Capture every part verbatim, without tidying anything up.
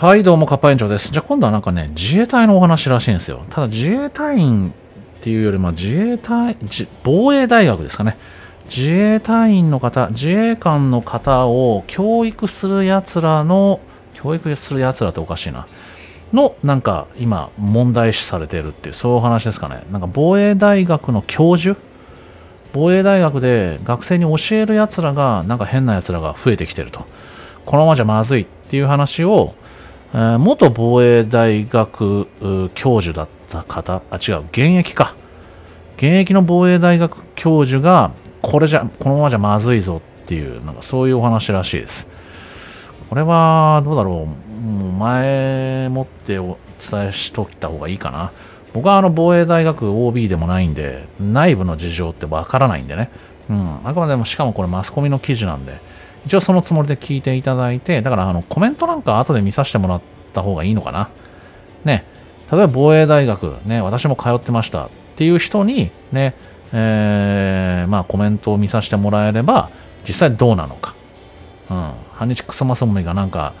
はい、どうも、カッパ園長です。じゃあ今度はなんかね、自衛隊のお話らしいんですよ。ただ自衛隊員っていうよりも自衛隊、防衛大学ですかね。自衛隊員の方、自衛官の方を教育するやつらの、教育するやつらっておかしいな。の、なんか今問題視されているっていう、そういうお話ですかね。なんか防衛大学の教授、防衛大学で学生に教えるやつらが、なんか変なやつらが増えてきてると。このままじゃまずいっていう話を、えー、元防衛大学教授だった方、あ、違う、現役か。現役の防衛大学教授が、これじゃ、このままじゃまずいぞっていう、なんかそういうお話らしいです。これは、どうだろう。もう前もってお伝えしときた方がいいかな。僕はあの防衛大学 オービー でもないんで、内部の事情ってわからないんでね。うん。あくまでも、しかもこれマスコミの記事なんで、一応そのつもりで聞いていただいて、だからあのコメントなんか後で見させてもらった方がいいのかな。ね。例えば防衛大学、ね、私も通ってましたっていう人に、ね、えー、まあコメントを見させてもらえれば、実際どうなのか。うん。反日クソマスモミがなんか、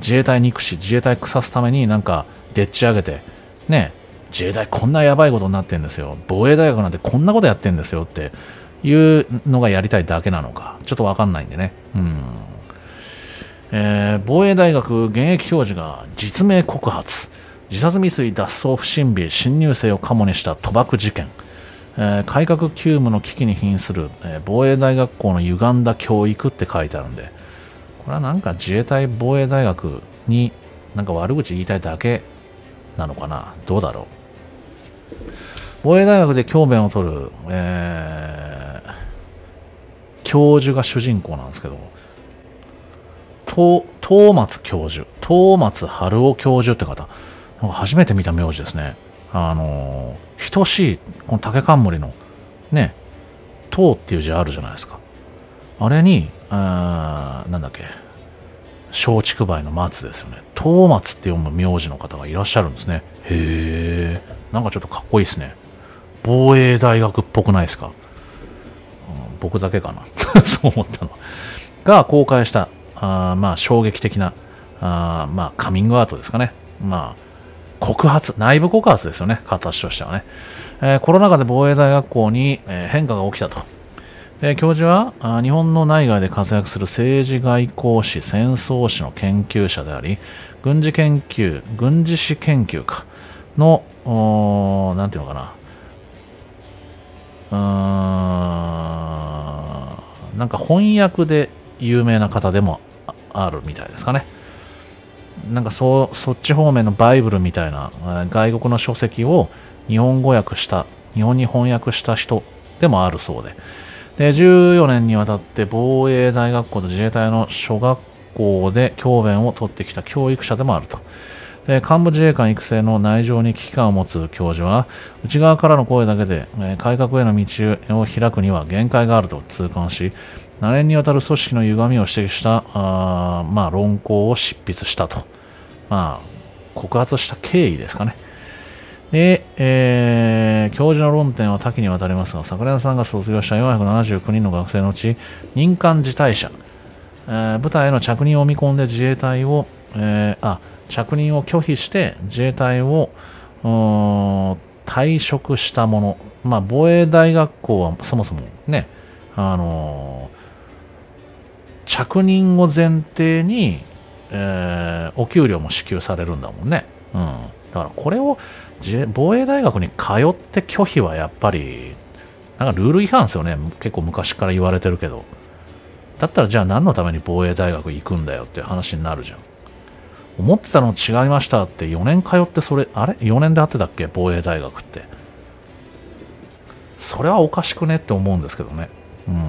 自衛隊憎し、自衛隊腐すためになんか、でっち上げて、ね、自衛隊こんなやばいことになってんですよ。防衛大学なんてこんなことやってんですよっていうのがやりたいだけなのか。ちょっとわかんないんでね。うん。えー、防衛大学現役教授が実名告発。自殺未遂脱走不審火、新入生をカモにした賭博事件。えー、改革急務の危機に瀕する、えー、防衛大学校の歪んだ教育って書いてあるんで。これはなんか自衛隊防衛大学になんか悪口言いたいだけなのかな。どうだろう。防衛大学で教鞭を取る、えー、教授が主人公なんですけど、と東松教授、東松春夫教授って方、なんか初めて見た名字ですね。あのー、等しい、この竹冠の、ね、東っていう字あるじゃないですか。あれに、あーなんだっけ、松竹梅の松ですよね。東松って読む名字の方がいらっしゃるんですね。へー、なんかちょっとかっこいいですね。防衛大学っぽくないですか？うん、僕だけかな。そう思ったの。が公開した、あまあ衝撃的な、あまあカミングアウトですかね。まあ告発、内部告発ですよね。形としてはね。えー、コロナ禍で防衛大学校に、えー、変化が起きたと。で教授はあ日本の内外で活躍する政治外交史、戦争史の研究者であり、軍事研究、軍事史研究家の、なんていうのかな、うーん、なんか翻訳で有名な方でもあるみたいですかね。なんかそ、そっち方面のバイブルみたいな外国の書籍を日本語訳した、日本に翻訳した人でもあるそうで。で、じゅうよねんにわたって防衛大学校と自衛隊の諸学校で教鞭を取ってきた教育者でもあると。で、幹部自衛官育成の内情に危機感を持つ教授は、内側からの声だけで、えー、改革への道を開くには限界があると痛感し、なねんにわたる組織の歪みを指摘した、あまあ、論考を執筆したと。まあ、告発した経緯ですかね。で、えー、教授の論点は多岐にわたりますが、桜田さんが卒業したよんひゃくななじゅうきゅうにんの学生のうち、任官辞退者、えー、部隊への着任を見込んで自衛隊を、えー、あ、着任を拒否して自衛隊を退職したもの、まあ、防衛大学校はそもそもね、あのー、着任を前提に、えー、お給料も支給されるんだもんね。うん。だからこれを防衛大学に通って拒否はやっぱりなんかルール違反ですよね。結構昔から言われてるけど、だったらじゃあ何のために防衛大学行くんだよっていう話になるじゃん。思ってたの違いましたってよねん通って、それあれよねんで合ってたっけ、防衛大学って。それはおかしくねって思うんですけどね。うん。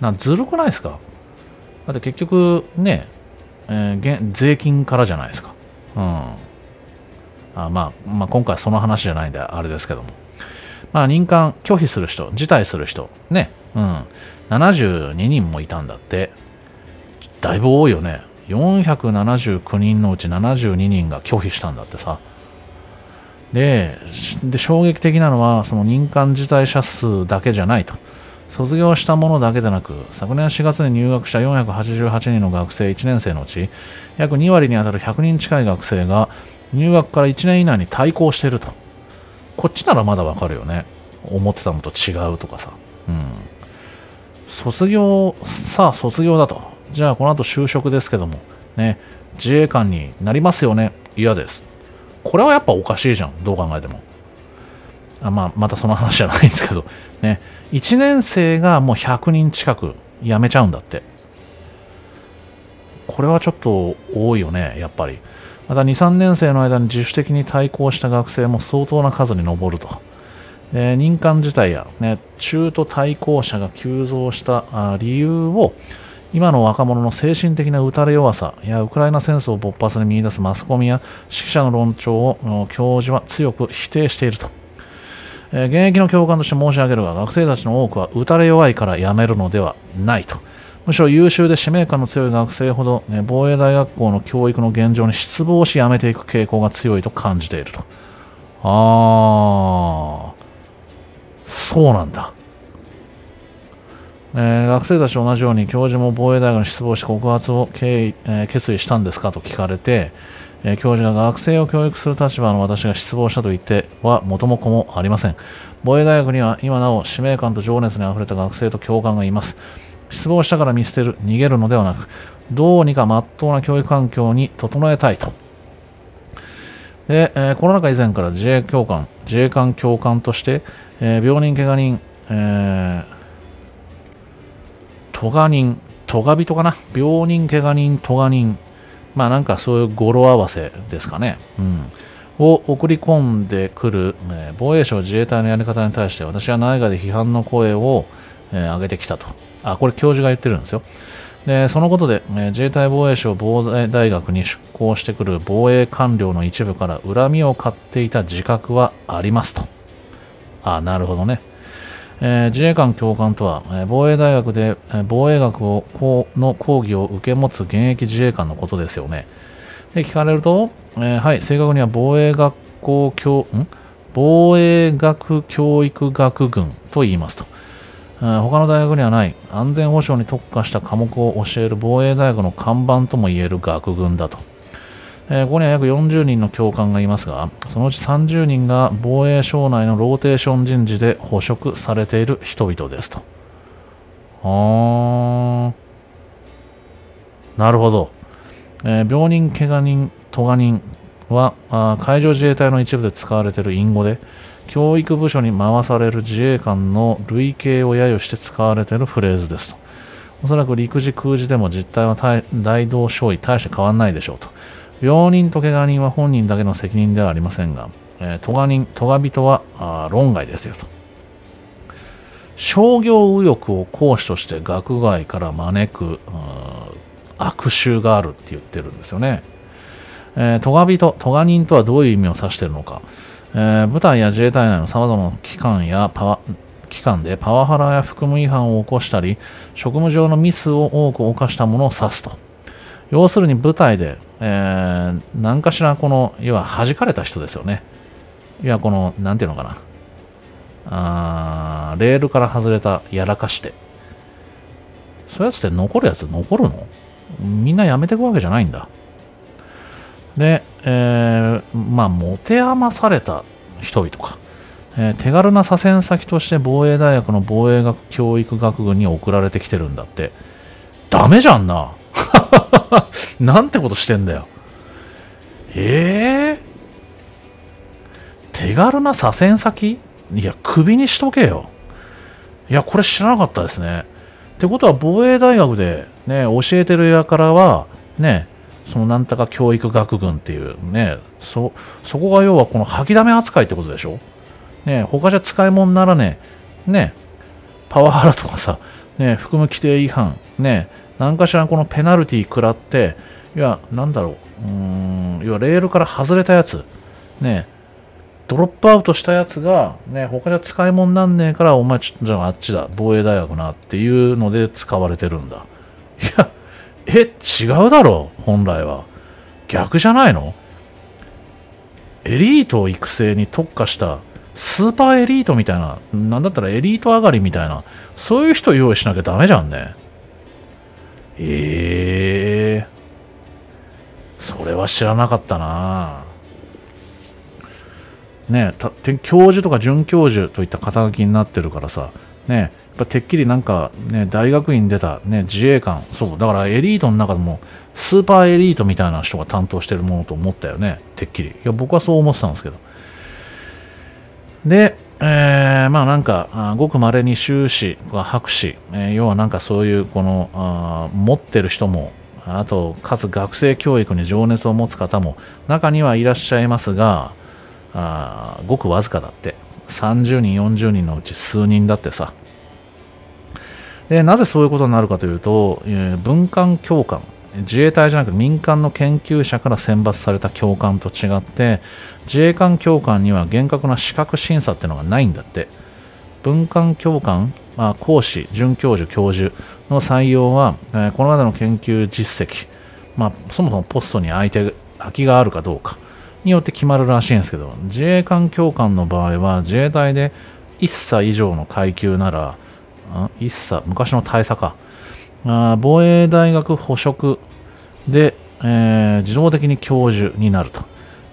なんかずるくないですか？だって結局ね、えー、税金からじゃないですか。うん。あまあ、まあ今回はその話じゃないんであれですけども、まあ任官拒否する人、辞退する人ね、うん、ななじゅうににんもいたんだって。だいぶ多いよね。よんひゃくななじゅうきゅうにんのうちななじゅうににんが拒否したんだってさ。 で, で衝撃的なのはその任官辞退者数だけじゃないと。卒業したものだけでなく、昨年しがつに入学したよんひゃくはちじゅうはちにんの学生いちねん生のうち、約にわりにあたるひゃくにん近い学生が入学からいちねん以内に退校していると。こっちならまだわかるよね。思ってたのと違うとかさ。うん。卒業、さあ卒業だと。じゃあこの後就職ですけども、ね、自衛官になりますよね。嫌です。これはやっぱおかしいじゃん。どう考えても。あまあ、またその話じゃないんですけど、ね、いちねん生がもうひゃくにん近く辞めちゃうんだって。これはちょっと多いよね、やっぱり。またに、さんねん生の間に自主的に退校した学生も相当な数に上ると。で、任官自体や、ね、中途退校者が急増した理由を、今の若者の精神的な打たれ弱さやウクライナ戦争を勃発に見出すマスコミや識者の論調を教授は強く否定していると。現役の教官として申し上げるが、学生たちの多くは打たれ弱いから辞めるのではないと。むしろ優秀で使命感の強い学生ほど、ね、防衛大学校の教育の現状に失望し辞めていく傾向が強いと感じていると。あー、そうなんだ。えー、学生たちと同じように教授も防衛大学に失望して告発を経緯、えー、決意したんですかと聞かれて、えー、教授が学生を教育する立場の私が失望したと言っては元も子もありません。防衛大学には今なお使命感と情熱にあふれた学生と教官がいます。失望したから見捨てる、逃げるのではなく、どうにか真っ当な教育環境に整えたいと。で、えー、コロナ禍以前から自衛教官、自衛官教官として、えー、病人、怪我人、えートガ人、トガ人かな、病人、怪我人、トガ人、まあなんかそういう語呂合わせですかね、うん、を送り込んでくる、えー、防衛省自衛隊のやり方に対して私は内外で批判の声を、えー、上げてきたと。あ、これ教授が言ってるんですよ。で、そのことで、えー、自衛隊防衛省防衛大学に出向してくる防衛官僚の一部から恨みを買っていた自覚はありますと。あ、なるほどね。えー、自衛官教官とは、えー、防衛大学で、えー、防衛学をこうの講義を受け持つ現役自衛官のことですよね。で、聞かれると、えー、はい、正確には防衛学校教、ん防衛学教育学群と言いますと、えー。他の大学にはない安全保障に特化した科目を教える防衛大学の看板ともいえる学群だと。えー、ここには約よんじゅうにんの教官がいますが、そのうちさんじゅうにんが防衛省内のローテーション人事で捕食されている人々ですと。あー、なるほど。えー、病人、怪我人、トガ人はあ海上自衛隊の一部で使われている隠語で、教育部署に回される自衛官の類型を揶揄して使われているフレーズですと。おそらく陸自空自でも実態は大同小異、大して変わらないでしょうと。病人と怪我人は本人だけの責任ではありませんが、えー、トガ人、トガ人はあ論外ですよと。商業右翼を講師として学外から招く悪臭があるって言ってるんですよね。えー、トガ人、トガ人とはどういう意味を指しているのか、えー、部隊や自衛隊内の様々な機関やパワ機関でパワハラや服務違反を起こしたり、職務上のミスを多く犯したものを指すと。要するに部隊で、えー、何かしらこの、要は弾かれた人ですよね。いや、この、なんていうのかな。あー、レールから外れた、やらかして。そういうやつって残るやつ残るの？みんなやめていくわけじゃないんだ。で、えー、まあ、持て余された人々か。えー、手軽な左遷先として防衛大学の防衛学教育学群に送られてきてるんだって。ダメじゃんな。なんてことしてんだよ。ええー、手軽な左遷先？いや、クビにしとけよ。いや、これ知らなかったですね。ってことは、防衛大学で、ね、教えてるやからは、ね、そのなんたか教育学群っていう、ね、そ、そこが要はこの吐きだめ扱いってことでしょ？ね、他じゃ使い物にならねえ、ね、パワハラとかさ、ね、服務規定違反、ね、何かしらこのペナルティー食らって、いや、なんだろう、うーん、いや、レールから外れたやつ、ね、ドロップアウトしたやつが、ね、他じゃ使い物なんねえから、お前、ちょっとじゃああっちだ、防衛大学なっていうので使われてるんだ。いや、え、違うだろう、本来は。逆じゃないの？エリートを育成に特化した、スーパーエリートみたいな、なんだったらエリート上がりみたいな、そういう人用意しなきゃダメじゃんね。ええー、それは知らなかったな。ねえ、た教授とか准教授といった肩書きになってるからさ、ねえ、やっぱてっきりなんか、ね、大学院出た、ね、自衛官、そう、だからエリートの中でもスーパーエリートみたいな人が担当してるものと思ったよね、てっきり。いや、僕はそう思ってたんですけど。で、えー、まあなんか、ごくまれに修士とか博士、えー、要はなんかそういう、このあ、持ってる人も、あと、かつ学生教育に情熱を持つ方も、中にはいらっしゃいますが、あごくわずかだって。さんじゅうにん、よんじゅうにんのうち数人だってさ。で、なぜそういうことになるかというと、えー、文官教官、自衛隊じゃなくて民間の研究者から選抜された教官と違って自衛官教官には厳格な資格審査っていうのがないんだって。文官教官、まあ、講師、准教授、教授の採用は、えー、これまでの研究実績、まあ、そもそもポストに空いて空きがあるかどうかによって決まるらしいんですけど、自衛官教官の場合は自衛隊でいっさい以上の階級ならいっさい、昔の大佐か、あ防衛大学補職で、えー、自動的に教授になると、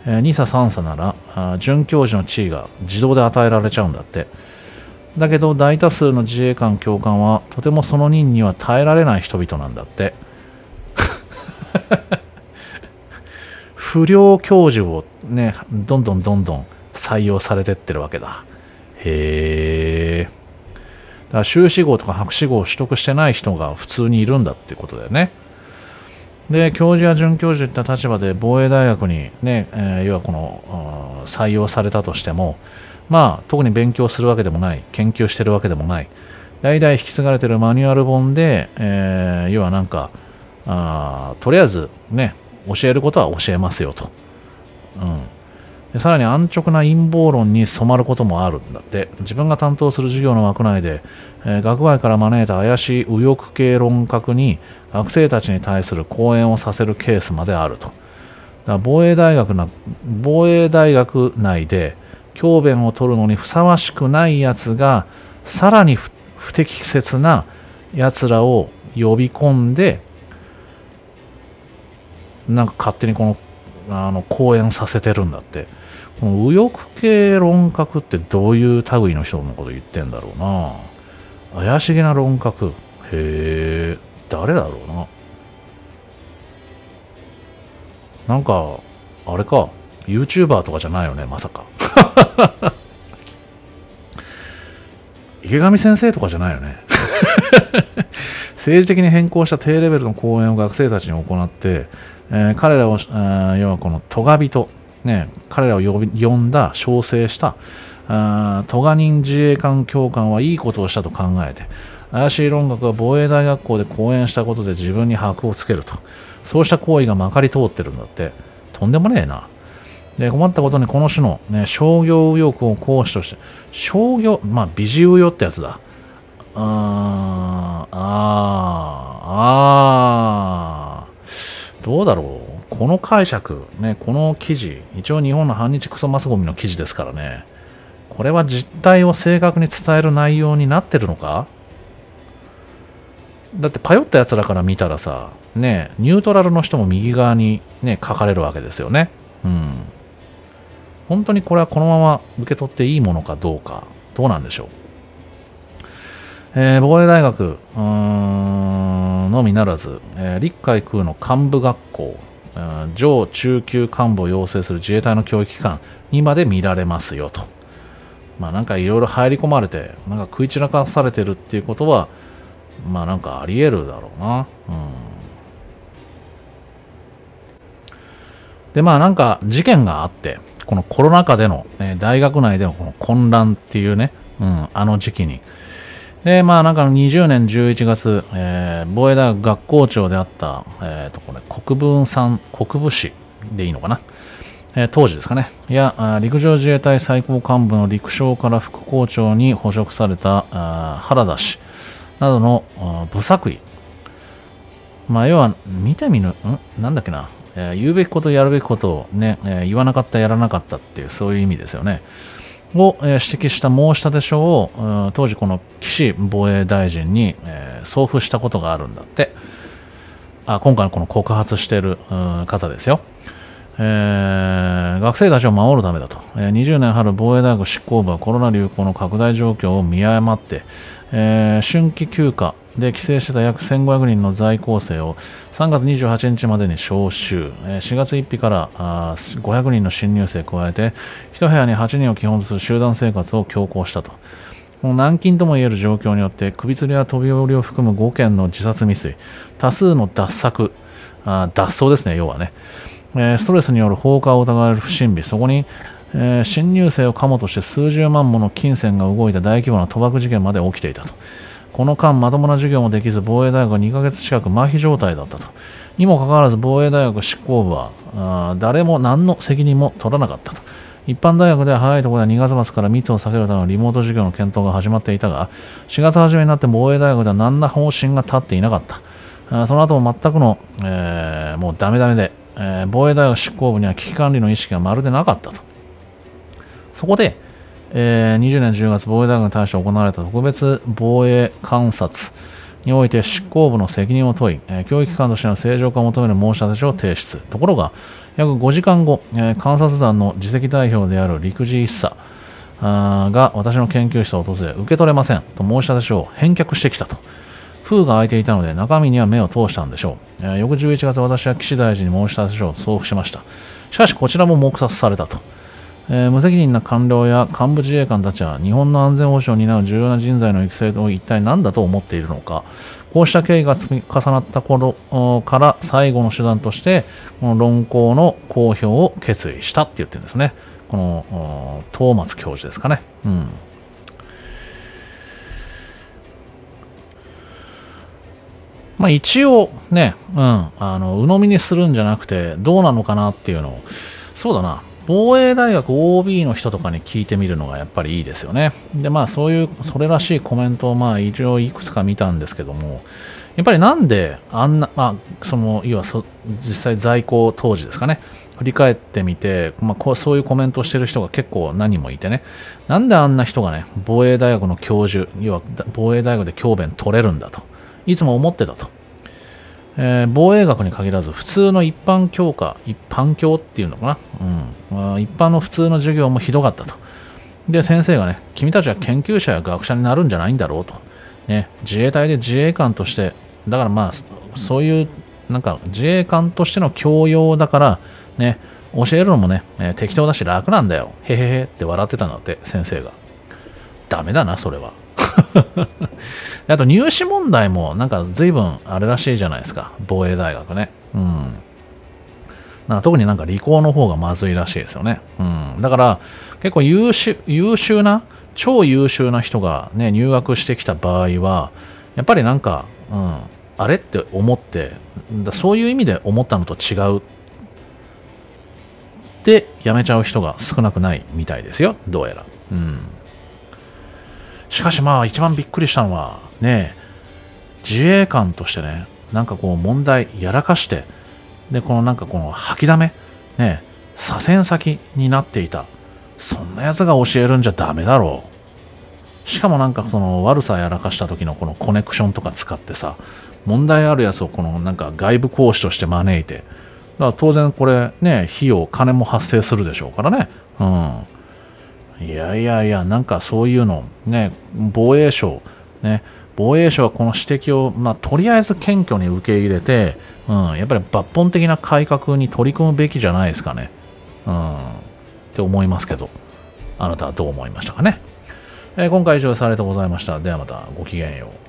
えー、にさ、さんさなら准教授の地位が自動で与えられちゃうんだって。だけど大多数の自衛官教官はとてもその任には耐えられない人々なんだって。不良教授をね、どんどんどんどん採用されてってるわけだ。へえ。だから修士号とか博士号を取得してない人が普通にいるんだってことだよね。で、教授や准教授といった立場で防衛大学にね、えー、要はこの採用されたとしても、まあ、特に勉強するわけでもない、研究してるわけでもない、代々引き継がれてるマニュアル本で、えー、要はなんか、あとりあえずね、教えることは教えますよと。うんでさらに安直な陰謀論に染まることもあるんだって。自分が担当する授業の枠内で、えー、学外から招いた怪しい右翼系論客に学生たちに対する講演をさせるケースまであると。だから防衛大学な防衛大学内で教鞭を取るのにふさわしくないやつがさらに 不, 不適切なやつらを呼び込んでなんか勝手にこのあの講演させてるんだって。この右翼系論客ってどういう類の人のこと言ってんだろうな。怪しげな論客。へえ、誰だろうな。なんか、あれか、ユーチューバー とかじゃないよね、まさか。池上先生とかじゃないよね。政治的に変更した低レベルの講演を学生たちに行って、えー、彼らを、えー、要はこのトガ人、ね、彼らを呼び呼んだ、招請した、トガ人自衛官教官はいいことをしたと考えて、怪しい論学が防衛大学校で講演したことで自分に箔をつけると。そうした行為がまかり通ってるんだって。とんでもねえな。で、困ったことにこの種の、ね、商業右翼を講師として、商業、まあ、美人右翼ってやつだ。あー、あー、あー、どうだろう。この解釈、ね、この記事、一応日本の反日クソマスゴミの記事ですからね、これは実態を正確に伝える内容になってるのか？だって、パヨったやつらから見たらさ、ね、ニュートラルの人も右側に、ね、書かれるわけですよね。うん。本当にこれはこのまま受け取っていいものかどうか、どうなんでしょう。えー、防衛大学のみならず、えー、陸海空の幹部学校、上中級幹部を養成する自衛隊の教育機関にまで見られますよと。まあなんかいろいろ入り込まれて、なんか食い散らかされてるっていうことは、まあなんかあり得るだろうな。うん。でまあなんか事件があって、このコロナ禍での、ね、大学内でのこの混乱っていうね、うん、あの時期に。で、まあなんかにじゅうねんじゅういちがつ、えー、防衛大学学校長であった、えっと、これ、国分さん、国分氏でいいのかな、えー、当時ですかね。いや、陸上自衛隊最高幹部の陸将から副校長に捕職されたあ原田氏などの無作為。まあ、要は、見てみぬ、んなんだっけな、えー、言うべきこと、やるべきことをね、えー、言わなかった、やらなかったっていう、そういう意味ですよね。を指摘した申立書を当時この岸防衛大臣に送付したことがあるんだって。あ、今回のこの告発している方ですよ。えー、学生たちを守るためだと。にじゅうねん春、防衛大学執行部はコロナ流行の拡大状況を見誤って、えー、春季休暇で帰省してた約せんごひゃくにんの在校生をさんがつにじゅうはちにちまでに招集、しがつついたちからごひゃくにんの新入生加えていち部屋にはちにんを基本とする集団生活を強行したと。この軟禁ともいえる状況によって首吊りや飛び降りを含むごけんの自殺未遂、多数の脱作、あ脱走ですね、要はね、ストレスによる放火を疑われる不審火、そこに、えー、新入生をカモとして数十万もの金銭が動いた大規模な賭博事件まで起きていたと。この間、まともな授業もできず、防衛大学はにかげつ近く麻痺状態だったと。にもかかわらず、防衛大学執行部はあ誰も何の責任も取らなかったと。一般大学では早いところではにがつまつから密を避けるためのリモート授業の検討が始まっていたが、しがつ初めになって防衛大学では何ら方針が立っていなかった。その後も全くの、えー、もうダメダメで、えー、防衛大学執行部には危機管理の意識がまるでなかったと。そこで、えー、にじゅうねんじゅうがつ防衛大学に対して行われた特別防衛監察において執行部の責任を問い、えー、教育機関としての正常化を求める申し立て書を提出。ところが約ごじかんご、えー、監察団の次席代表である陸次一茶が私の研究室を訪れ、受け取れませんと申し立て書を返却してきたと。封が開いていたので中身には目を通したんでしょう。えー、翌じゅういちがつ、私は岸大臣に申し立て書を送付しました。しかしこちらも黙殺されたと。えー、無責任な官僚や幹部自衛官たちは日本の安全保障を担う重要な人材の育成を一体何だと思っているのか。こうした経緯が積み重なった頃から最後の手段としてこの論考の公表を決意したって言ってるんですね。この東松教授ですかね。うん、まあ一応ね、うん、あの鵜呑みにするんじゃなくてどうなのかなっていうのを、そうだな、防衛大学 オービー の人とかに聞いてみるのがやっぱりいいですよね。で、まあそういう、それらしいコメントをまあ一応いくつか見たんですけども、やっぱりなんであんな、まあその、いわそ実際在校当時ですかね、振り返ってみて、まあこうそういうコメントをしてる人が結構何人もいてね、なんであんな人がね、防衛大学の教授、要は防衛大学で教鞭取れるんだと、いつも思ってたと。えー、防衛学に限らず普通の一般教科、一般教っていうのかな、うん、一般の普通の授業もひどかったと。で、先生がね、君たちは研究者や学者になるんじゃないんだろうと、ね、自衛隊で自衛官として、だからまあそういうなんか自衛官としての教養だからね、教えるのもね、えー、適当だし楽なんだよ、へへへって笑ってたんだって、先生が。ダメだなそれは。あと入試問題もなんか随分あれらしいじゃないですか、防衛大学ね。うん、なんか特になんか理工の方がまずいらしいですよね。うん、だから結構優秀、優秀な超優秀な人が、ね、入学してきた場合はやっぱりなんか、うん、あれって思って、だそういう意味で思ったのと違うでやめちゃう人が少なくないみたいですよ、どうやら。うん、しかしまあ一番びっくりしたのはね、自衛官としてね、なんかこう問題やらかして、でこのなんかこの吐きだめね、左遷先になっていた、そんなやつが教えるんじゃダメだろう。しかもなんかその悪さやらかした時のこのコネクションとか使ってさ、問題あるやつをこのなんか外部講師として招いて、だから当然これね、費用金も発生するでしょうからね。うん、いやいやいや、なんかそういうの、ね、防衛省、ね、防衛省はこの指摘を、まあ、とりあえず謙虚に受け入れて、うん、やっぱり抜本的な改革に取り組むべきじゃないですかね。うん、って思いますけど、あなたはどう思いましたかね。えー、今回以上でされてございました。ではまた、ごきげんよう。